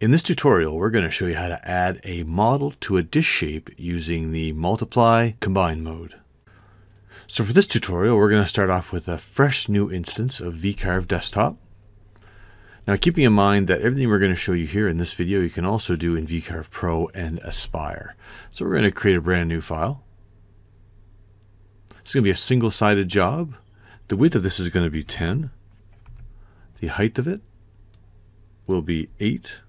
In this tutorial, we're going to show you how to add a model to a disk shape using the multiply combine mode. So for this tutorial, we're going to start off with a fresh new instance of VCarve Desktop. Now, keeping in mind that everything we're going to show you here in this video, you can also do in VCarve Pro and Aspire. So we're going to create a brand new file. It's going to be a single-sided job. The width of this is going to be 10. The height of it will be 8.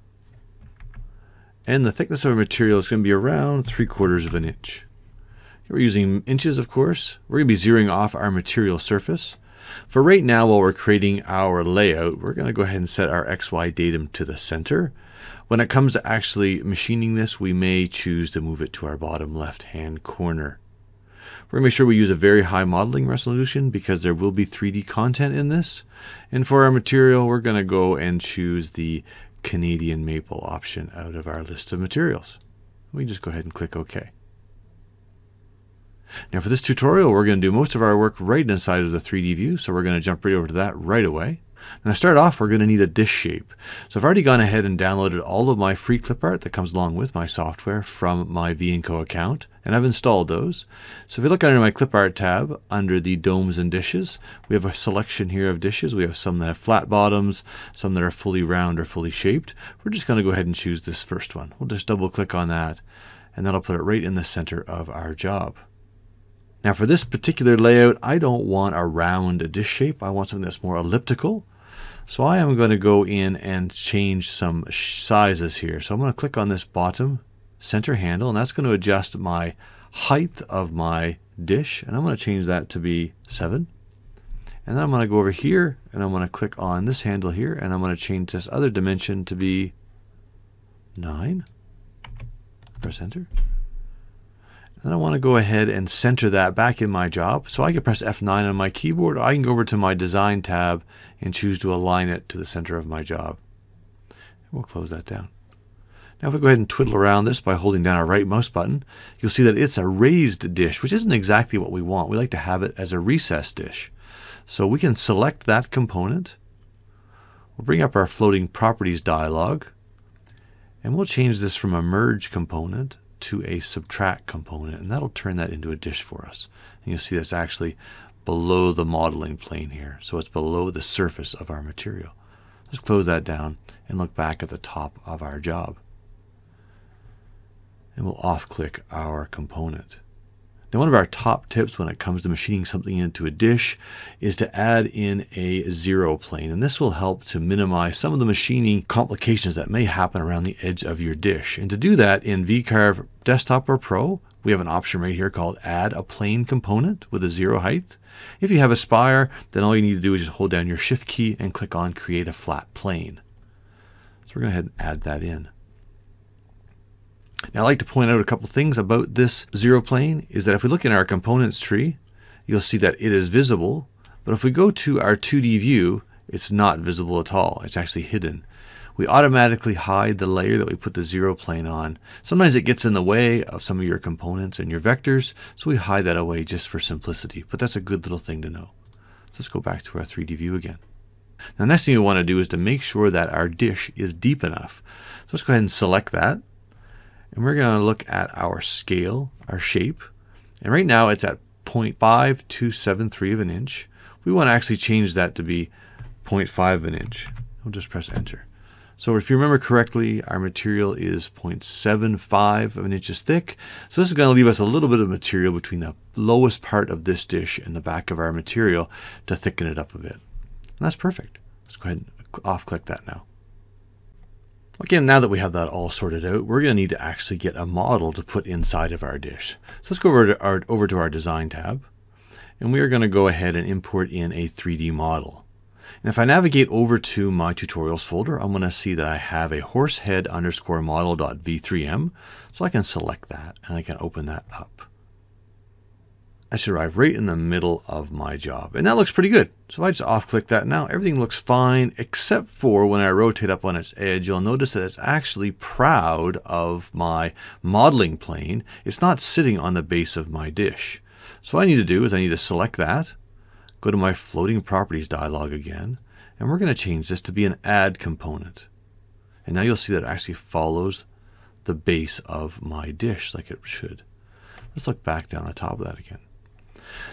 And the thickness of our material is going to be around 3/4 of an inch. We're using inches, of course. We're going to be zeroing off our material surface. For right now, while we're creating our layout, we're going to go ahead and set our XY datum to the center. When it comes to actually machining this, we may choose to move it to our bottom left-hand corner. We're going to make sure we use a very high modeling resolution because there will be 3D content in this. And for our material, we're going to go and choose the Canadian maple option out of our list of materials. We just go ahead and click OK. Now for this tutorial, we're going to do most of our work right inside of the 3D view, so we're going to jump right over to that right away. Now to start off, we're going to need a disk shape. So I've already gone ahead and downloaded all of my free clip art that comes along with my software from my V&Co account, and I've installed those. So if you look under my clip art tab, under the domes and dishes, we have a selection here of dishes. We have some that have flat bottoms, some that are fully round or fully shaped. We're just going to go ahead and choose this first one. We'll just double click on that, and that'll put it right in the center of our job. Now for this particular layout, I don't want a round disk shape. I want something that's more elliptical. So I am going to go in and change some sizes here. So I'm going to click on this bottom center handle, and that's going to adjust my height of my dish. And I'm going to change that to be 7. And then I'm going to go over here, and I'm going to click on this handle here, and I'm going to change this other dimension to be 9. Press enter. And I want to go ahead and center that back in my job. So I can press F9 on my keyboard, or I can go over to my design tab and choose to align it to the center of my job. And we'll close that down. Now if we go ahead and twiddle around this by holding down our right mouse button, you'll see that it's a raised dish, which isn't exactly what we want. We like to have it as a recessed dish. So we can select that component. We'll bring up our floating properties dialog, and we'll change this from a merge component to a subtract component, and that'll turn that into a dish for us. And you'll see that's actually below the modeling plane here, so it's below the surface of our material. Let's close that down and look back at the top of our job. And we'll off-click our component. Now one of our top tips when it comes to machining something into a dish is to add in a zero plane, and this will help to minimize some of the machining complications that may happen around the edge of your dish. And to do that in VCarve Desktop or Pro, we have an option right here called Add a Plane Component with a Zero Height. If you have Aspire, then all you need to do is just hold down your Shift key and click on Create a Flat Plane. So we're going to go ahead and add that in. Now I'd like to point out a couple things about this zero plane is that if we look in our components tree, you'll see that it is visible, but if we go to our 2D view, it's not visible at all. It's actually hidden. We automatically hide the layer that we put the zero plane on. Sometimes it gets in the way of some of your components and your vectors, so we hide that away just for simplicity, but that's a good little thing to know. So let's go back to our 3D view again. Now the next thing we want to do is to make sure that our dish is deep enough. So let's go ahead and select that. And we're going to look at our scale, our shape. And right now it's at 0.5273 of an inch. We want to actually change that to be 0.5 of an inch. We'll just press enter. So if you remember correctly, our material is 0.75 of an inch thick. So this is going to leave us a little bit of material between the lowest part of this dish and the back of our material to thicken it up a bit. And that's perfect. Let's go ahead and off-click that now. Again, now that we have that all sorted out, we're going to need to actually get a model to put inside of our dish. So let's go over to our design tab, and we are going to go ahead and import in a 3D model. And if I navigate over to my tutorials folder, I'm going to see that I have a horsehead_model.v3m, so I can select that and I can open that up. I should arrive right in the middle of my job. And that looks pretty good. So if I just off-click that now, everything looks fine, except for when I rotate up on its edge, you'll notice that it's actually proud of my modeling plane. It's not sitting on the base of my dish. So what I need to do is I need to select that, go to my floating properties dialog again, and we're going to change this to be an add component. And now you'll see that it actually follows the base of my dish like it should. Let's look back down the top of that again.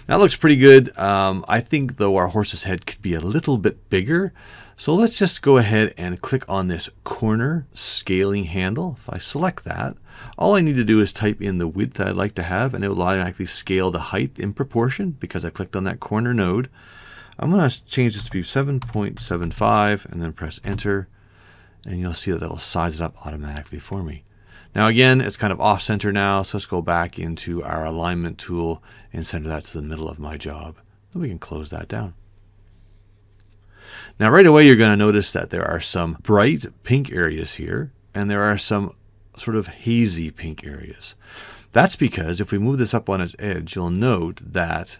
Now it looks pretty good. I think though our horse's head could be a little bit bigger. So let's just go ahead and click on this corner scaling handle. If I select that, all I need to do is type in the width that I'd like to have, and it will automatically scale the height in proportion because I clicked on that corner node. I'm going to change this to be 7.75 and then press enter, and you'll see that that'll size it up automatically for me. Now again, it's kind of off center now, so let's go back into our alignment tool and center that to the middle of my job. Then we can close that down. Now right away, you're going to notice that there are some bright pink areas here, and there are some sort of hazy pink areas. That's because if we move this up on its edge, you'll note that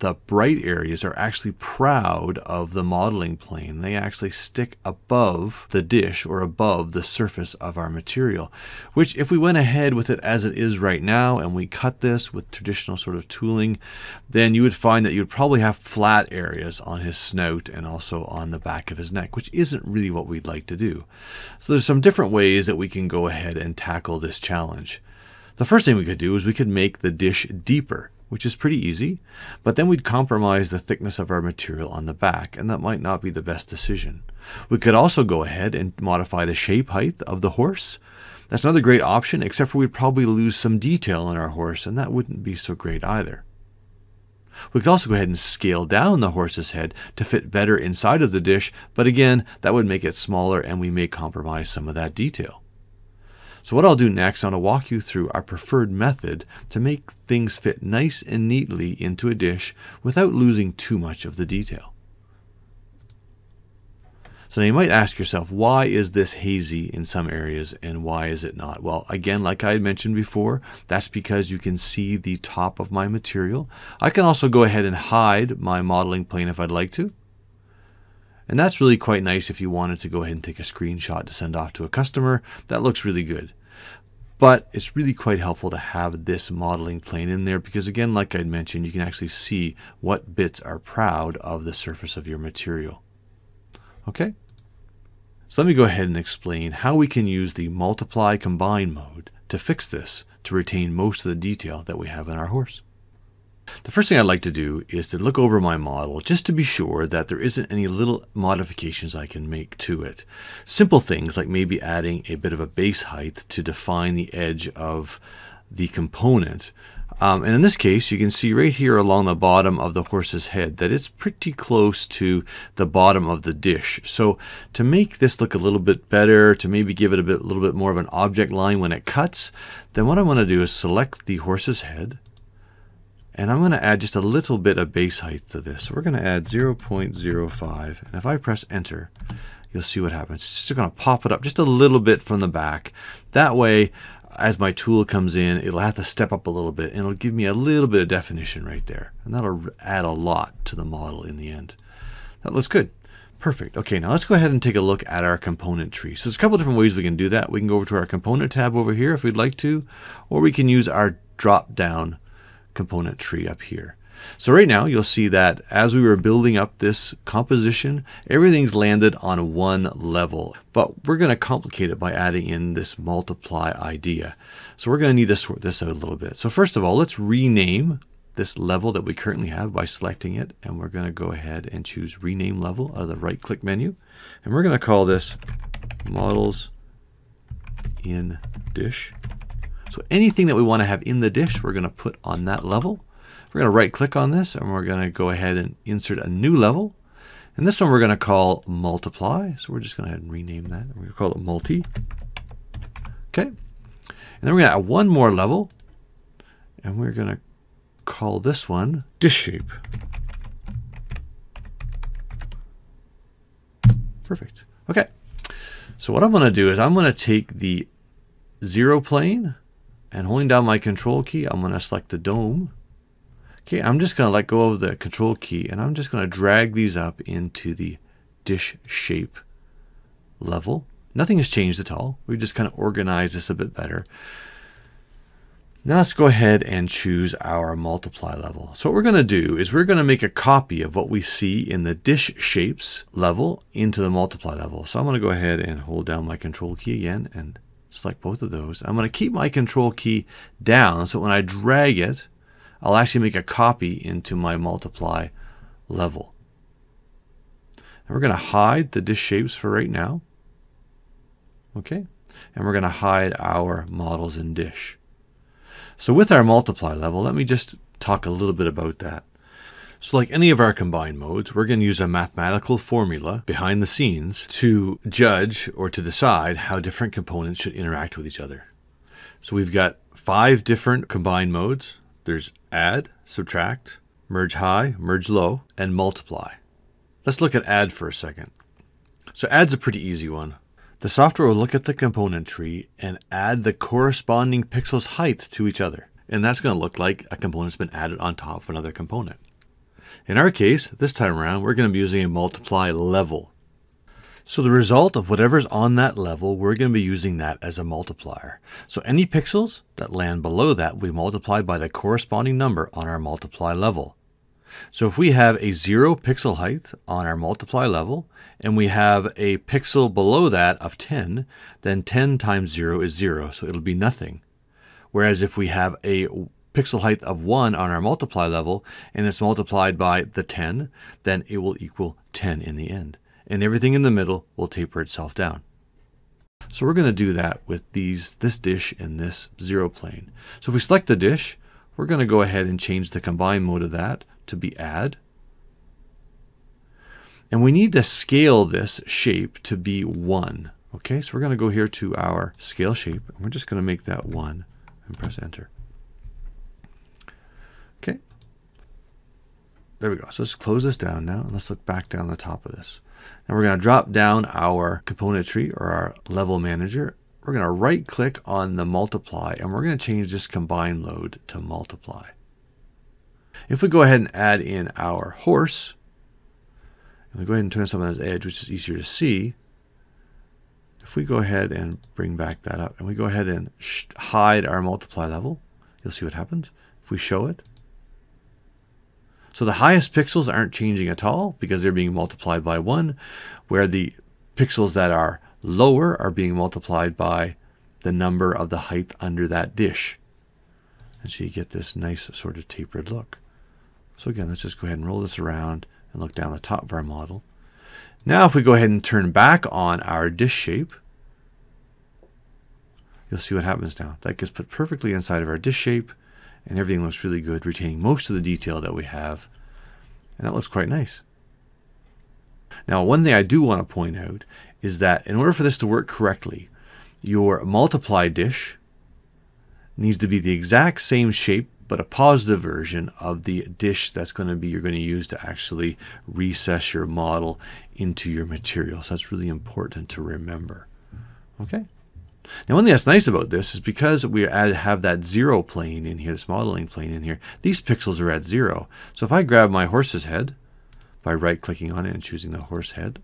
the bright areas are actually proud of the modeling plane. They actually stick above the dish or above the surface of our material, which if we went ahead with it as it is right now and we cut this with traditional sort of tooling, then you would find that you would probably have flat areas on his snout and also on the back of his neck, which isn't really what we'd like to do. So there's some different ways that we can go ahead and tackle this challenge. The first thing we could do is we could make the dish deeper, which is pretty easy, but then we'd compromise the thickness of our material on the back, and that might not be the best decision. We could also go ahead and modify the shape height of the horse. That's another great option, except for we'd probably lose some detail in our horse, and that wouldn't be so great either. We could also go ahead and scale down the horse's head to fit better inside of the dish, but again, that would make it smaller and we may compromise some of that detail. So what I'll do next, I'll walk you through our preferred method to make things fit nice and neatly into a dish without losing too much of the detail. So now you might ask yourself, why is this hazy in some areas and why is it not? Well, again, like I had mentioned before, that's because you can see the top of my material. I can also go ahead and hide my modeling plane if I'd like to. And that's really quite nice if you wanted to go ahead and take a screenshot to send off to a customer. That looks really good. But it's really quite helpful to have this modeling plane in there because, again, like I'd mentioned, you can actually see what bits are proud of the surface of your material. Okay? So let me go ahead and explain how we can use the multiply combine mode to fix this, to retain most of the detail that we have in our horse. The first thing I'd like to do is to look over my model just to be sure that there isn't any little modifications I can make to it. Simple things like maybe adding a bit of a base height to define the edge of the component. And in this case, you can see right here along the bottom of the horse's head that it's pretty close to the bottom of the dish. So to make this look a little bit better, to maybe give it a little bit more of an object line when it cuts, then what I want to do is select the horse's head. And I'm going to add just a little bit of base height to this. So we're going to add 0.05. And if I press enter, you'll see what happens. It's just going to pop it up just a little bit from the back. That way, as my tool comes in, it'll have to step up a little bit. And it'll give me a little bit of definition right there. And that'll add a lot to the model in the end. That looks good. Perfect. Okay, now let's go ahead and take a look at our component tree. So there's a couple of different ways we can do that. We can go over to our component tab over here if we'd like to. Or we can use our drop down component tree up here. So right now you'll see that as we were building up this composition, everything's landed on one level, but we're going to complicate it by adding in this multiply idea. So we're going to need to sort this out a little bit. So first of all, let's rename this level that we currently have by selecting it. And we're going to go ahead and choose rename level out of the right click menu. And we're going to call this models in dish. So anything that we want to have in the dish, we're going to put on that level. We're going to right click on this and we're going to go ahead and insert a new level. And this one we're going to call multiply. So we're just going to go ahead and rename that. We're going to call it multi. Okay. And then we're going to add one more level. And we're going to call this one dish shape. Perfect. Okay. So what I'm going to do is I'm going to take the zero plane, and holding down my control key, I'm going to select the dome. Okay, I'm just going to let go of the control key and I'm just going to drag these up into the dish shape level. Nothing has changed at all. We just kind of organize this a bit better. Now let's go ahead and choose our multiply level. So what we're going to do is we're going to make a copy of what we see in the dish shapes level into the multiply level. So I'm going to go ahead and hold down my control key again and select both of those. I'm going to keep my control key down so when I drag it, I'll actually make a copy into my multiply level. And we're going to hide the dish shapes for right now. Okay. And we're going to hide our models in dish. So with our multiply level, let me just talk a little bit about that. So like any of our combine modes, we're going to use a mathematical formula behind the scenes to judge or to decide how different components should interact with each other. So we've got 5 different combine modes. There's add, subtract, merge high, merge low, and multiply. Let's look at add for a second. So add's a pretty easy one. The software will look at the component tree and add the corresponding pixels height to each other. And that's going to look like a component's been added on top of another component. In our case, this time around, we're going to be using a multiply level. So the result of whatever's on that level, we're going to be using that as a multiplier. So any pixels that land below that, we multiply by the corresponding number on our multiply level. So if we have a 0 pixel height on our multiply level, and we have a pixel below that of 10, then 10 times 0 is 0, so it'll be nothing. Whereas if we have a pixel height of 1 on our multiply level, and it's multiplied by the 10, then it will equal 10 in the end. And everything in the middle will taper itself down. So we're going to do that with this dish and this zero plane. So if we select the dish, we're going to go ahead and change the combine mode of that to be add. And we need to scale this shape to be 1. Okay, so we're going to go here to our scale shape, and we're just going to make that 1 and press enter. Okay, there we go. So let's close this down now, and let's look back down the top of this. And we're going to drop down our component tree or our level manager. We're going to right click on the multiply, and we're going to change this combine load to multiply. If we go ahead and add in our horse, and we go ahead and turn some of those edge, which is easier to see, if we go ahead and bring back that up, and we go ahead and hide our multiply level, you'll see what happens if we show it. So the highest pixels aren't changing at all because they're being multiplied by 1, where the pixels that are lower are being multiplied by the number of the height under that dish. And so you get this nice sort of tapered look. So again, let's just go ahead and roll this around and look down the top of our model. Now if we go ahead and turn back on our dish shape, you'll see what happens now. That gets put perfectly inside of our dish shape, and everything looks really good, retaining most of the detail that we have. And that looks quite nice. Now one thing I do want to point out is that in order for this to work correctly, your multiply dish needs to be the exact same shape, but a positive version of the dish that's going to be you're going to use to actually recess your model into your material. So that's really important to remember. Okay. Now one thing that's nice about this is because we have that zero plane in here, this modeling plane in here, these pixels are at 0. So if I grab my horse's head by right clicking on it and choosing the horse head,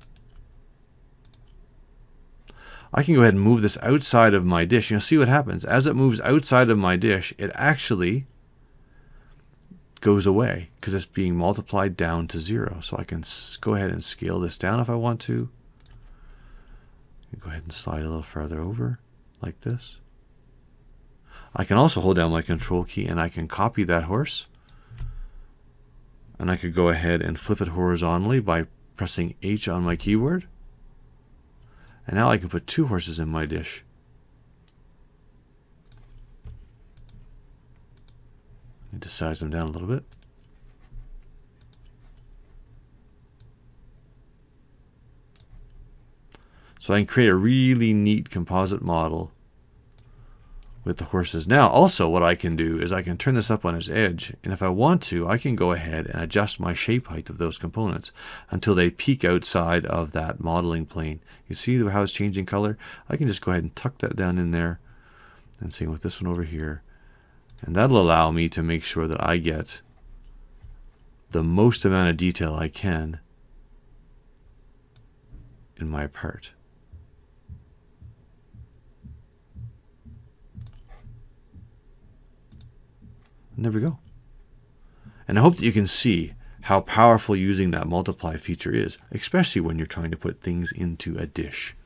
I can go ahead and move this outside of my dish. You'll see what happens. As it moves outside of my dish, it actually goes away because it's being multiplied down to 0. So I can go ahead and scale this down if I want to. Go ahead and slide a little further over like this. I can also hold down my control key and I can copy that horse. And I could go ahead and flip it horizontally by pressing H on my keyboard. And now I can put 2 horses in my dish. I need to size them down a little bit. So I can create a really neat composite model with the horses. Now also what I can do is I can turn this up on its edge, and if I want to, I can go ahead and adjust my shape height of those components until they peak outside of that modeling plane. You see how it's changing color? I can just go ahead and tuck that down in there, and same with this one over here, and that'll allow me to make sure that I get the most amount of detail I can in my part. And there we go. And I hope that you can see how powerful using that multiply feature is, especially when you're trying to put things into a dish.